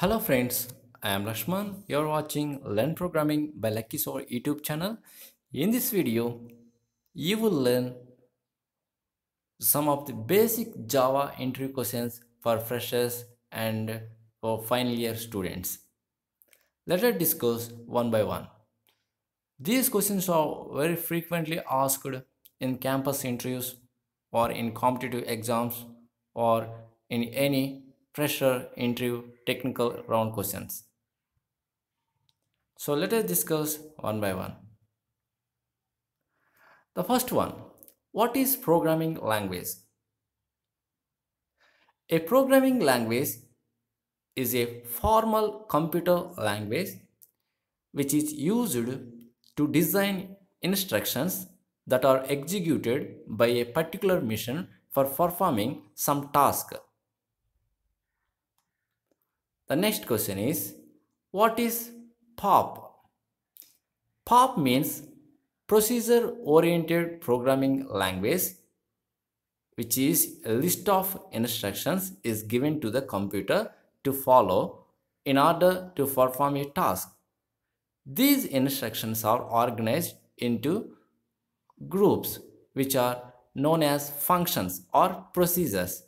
Hello friends, I am Lakshman. You are watching Learn Programming by Lucky Sir YouTube channel. In this video, you will learn some of the basic Java entry questions for freshers and for final year students. Let us discuss one by one. These questions are very frequently asked in campus interviews or in competitive exams or in any fresher interview technical round questions. So let us discuss one by one. The first one, what is programming language? A programming language is a formal computer language which is used to design instructions that are executed by a particular machine for performing some task. The next question is, what is POP? POP means Procedure Oriented Programming Language, which is a list of instructions is given to the computer to follow in order to perform a task. These instructions are organized into groups which are known as functions or procedures.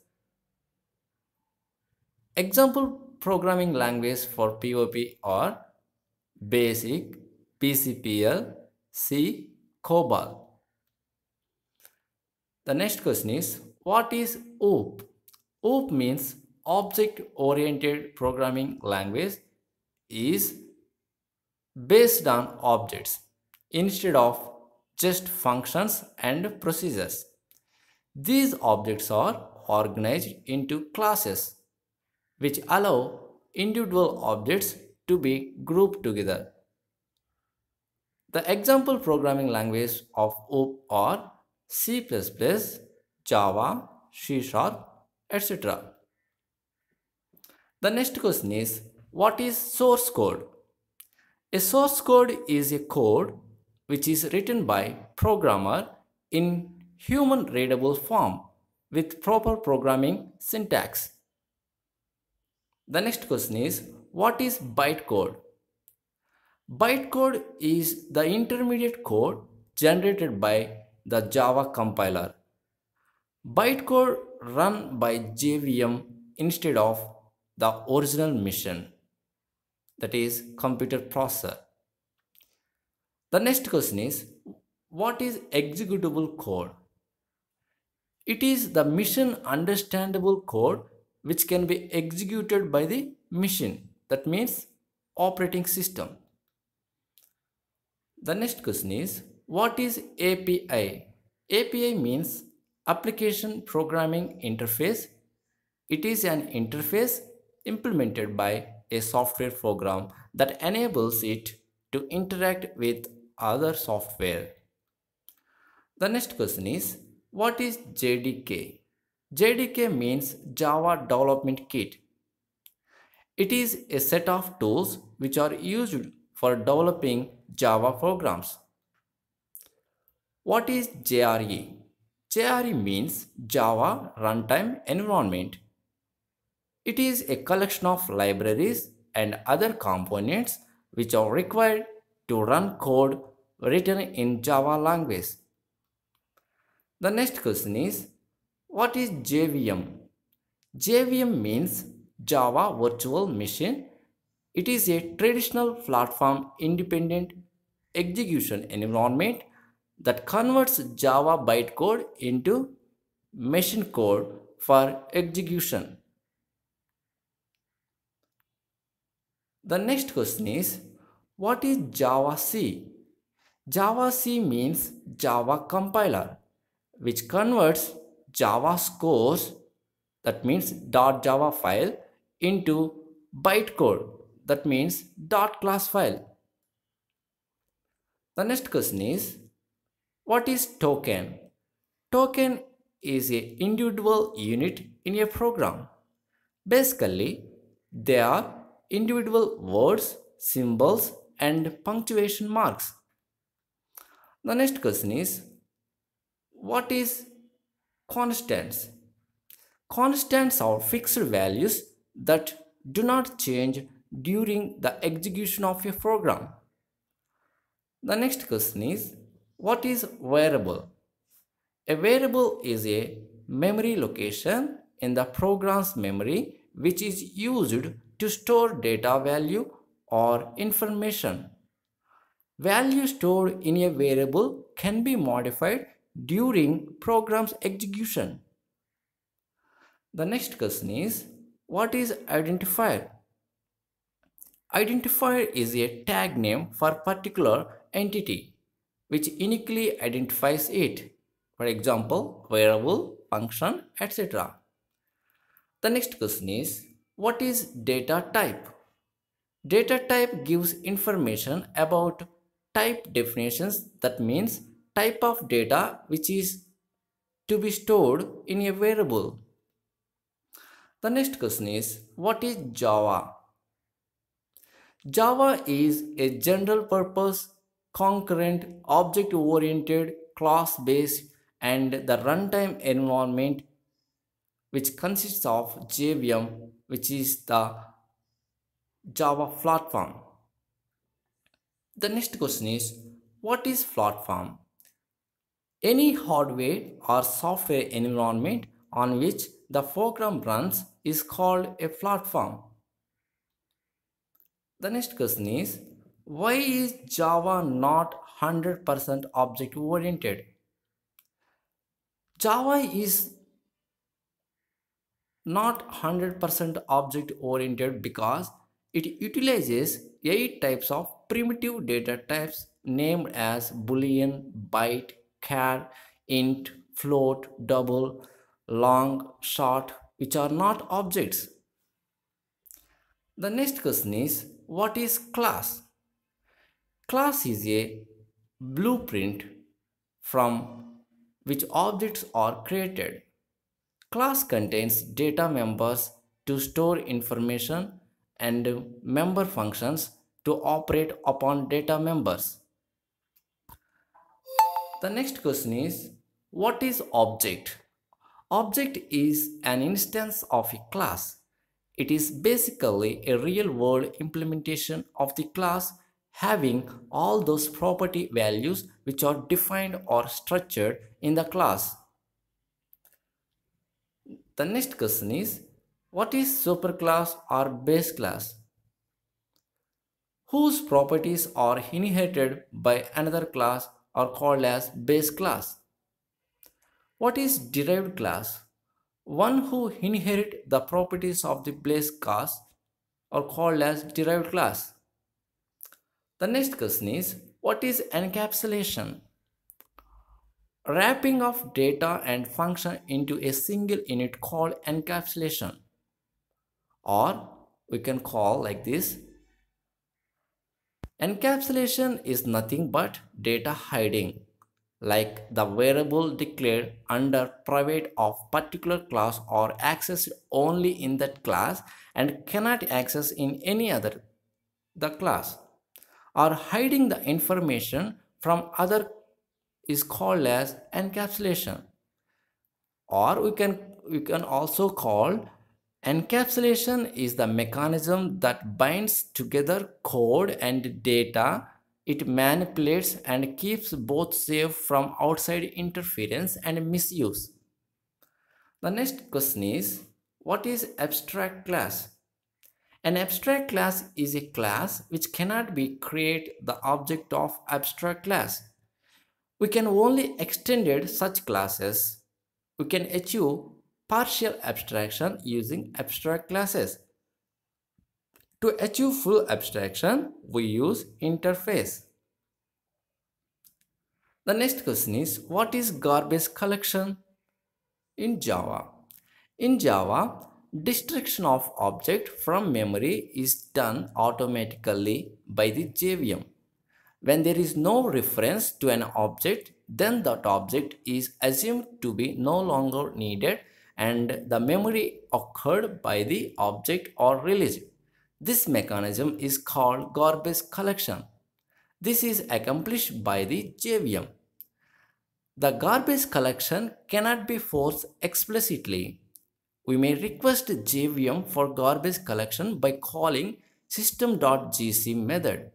Example programming language for POP are Basic, PCPL, C, COBOL. The next question is, what is OOP? OOP means Object Oriented Programming Language is based on objects instead of just functions and procedures. These objects are organized into classes which allow individual objects to be grouped together. The example programming language of OOP are C++, Java, C#, etc. The next question is, what is source code? A source code is a code which is written by programmer in human readable form with proper programming syntax. The next question is, what is bytecode? Bytecode is the intermediate code generated by the Java compiler. Bytecode run by JVM instead of the original machine, that is computer processor. The next question is, what is executable code? It is the machine understandable code which can be executed by the machine, that means operating system. The next question is, what is API? API means Application Programming Interface. It is an interface implemented by a software program that enables it to interact with other software. The next question is, what is JDK? JDK means Java Development Kit. It is a set of tools which are used for developing Java programs. What is JRE? JRE means Java Runtime Environment. It is a collection of libraries and other components which are required to run code written in Java language. The next question is, what is JVM? JVM means Java Virtual Machine. It is a traditional platform independent execution environment that converts Java bytecode into machine code for execution. The next question is, what is Java C? Java C means Java compiler, which converts Java scores, that means .java file, into bytecode, that means .class file. The next question is, what is token? Token is an individual unit in a program. Basically, they are individual words, symbols, and punctuation marks. The next question is, what is constants? Constants are fixed values that do not change during the execution of your program. The next question is, what is variable? A variable is a memory location in the program's memory which is used to store data value or information. Value stored in a variable can be modified during program's execution. The next question is, what is identifier? Identifier is a tag name for a particular entity which uniquely identifies it. For example, variable, function, etc. The next question is, what is data type? Data type gives information about type definitions, that means type of data which is to be stored in a variable. The next question is, what is Java? Java is a general purpose, concurrent, object-oriented, class-based and the runtime environment which consists of JVM, which is the Java platform. The next question is, what is platform? Any hardware or software environment on which the program runs is called a platform. The next question is, why is Java not 100% object oriented? Java is not 100% object oriented because it utilizes 8 types of primitive data types named as boolean, byte, char, int, float, double, long, short, which are not objects. The next question is, what is class? Class is a blueprint from which objects are created. Class contains data members to store information and member functions to operate upon data members. The next question is, what is object? Object is an instance of a class. It is basically a real-world implementation of the class having all those property values which are defined or structured in the class. The next question is, what is superclass or base class? Whose properties are inherited by another class are called as base class. What is derived class? One who inherits the properties of the base class are called as derived class. The next question is, what is encapsulation? Wrapping of data and function into a single unit called encapsulation, or we can call like this. Encapsulation is nothing but data hiding, like the variable declared under private of particular class or accessed only in that class and cannot access in any other the class, or hiding the information from other is called as encapsulation, or we can also call encapsulation is the mechanism that binds together code and data. It manipulates and keeps both safe from outside interference and misuse. The next question is, what is abstract class? An abstract class is a class which cannot be created the object of abstract class. We can only extend such classes. We can achieve partial abstraction using abstract classes. To achieve full abstraction, we use interface. The next question is, what is garbage collection in Java? In Java, destruction of object from memory is done automatically by the JVM. When there is no reference to an object, then that object is assumed to be no longer needed and the memory occurred by the object or released. This mechanism is called garbage collection. This is accomplished by the JVM. The garbage collection cannot be forced explicitly. we may request JVM for garbage collection by calling system.gc method,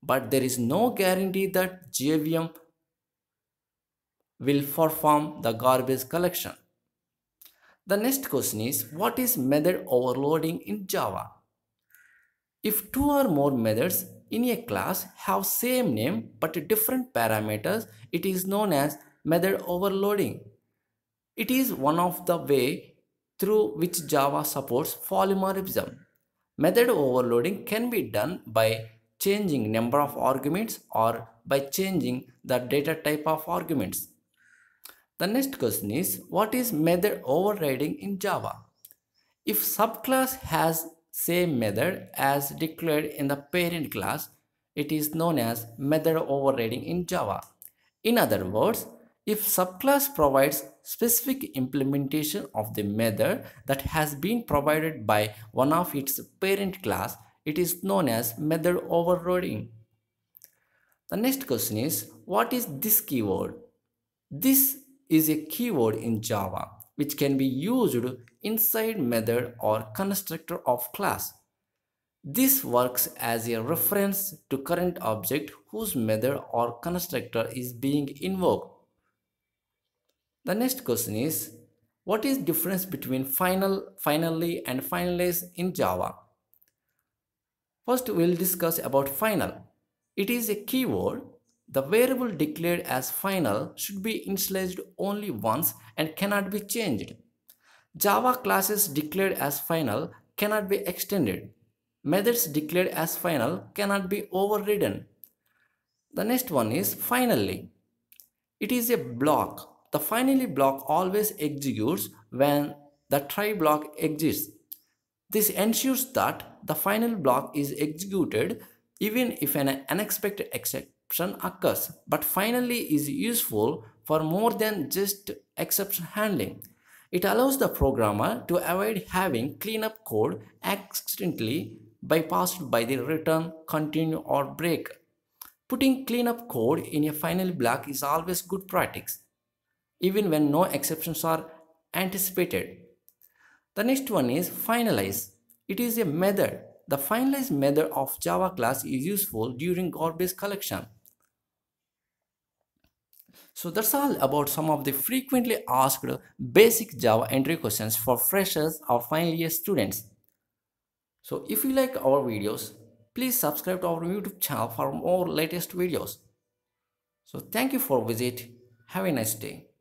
but there is no guarantee that JVM will perform the garbage collection. The next question is, what is method overloading in Java? If two or more methods in a class have same name but different parameters, it is known as method overloading. It is one of the way through which Java supports polymorphism. Method overloading can be done by changing number of arguments or by changing the data type of arguments. The next question is, what is method overriding in Java? If subclass has same method as declared in the parent class, it is known as method overriding in Java. In other words, if subclass provides specific implementation of the method that has been provided by one of its parent class, it is known as method overriding. The next question is, what is this keyword? This is a keyword in Java which can be used inside method or constructor of class. This works as a reference to current object whose method or constructor is being invoked. The next question is, what is difference between final, finally and finalize in Java? First, we'll discuss about final. It is a keyword. The variable declared as final should be initialized only once and cannot be changed. Java classes declared as final cannot be extended. Methods declared as final cannot be overridden. The next one is finally. It is a block. The finally block always executes when the try block exists. This ensures that the final block is executed even if an unexpected exception occurs. But finally is useful for more than just exception handling. It allows the programmer to avoid having cleanup code accidentally bypassed by the return, continue or break. Putting cleanup code in a final block is always good practice, even when no exceptions are anticipated. The next one is finalize. It is a method. The finalize method of Java class is useful during garbage collection. So that's all about some of the frequently asked basic Java entry questions for freshers or final year students. So if you like our videos, please subscribe to our YouTube channel for more latest videos. So thank you for visit. Have a nice day.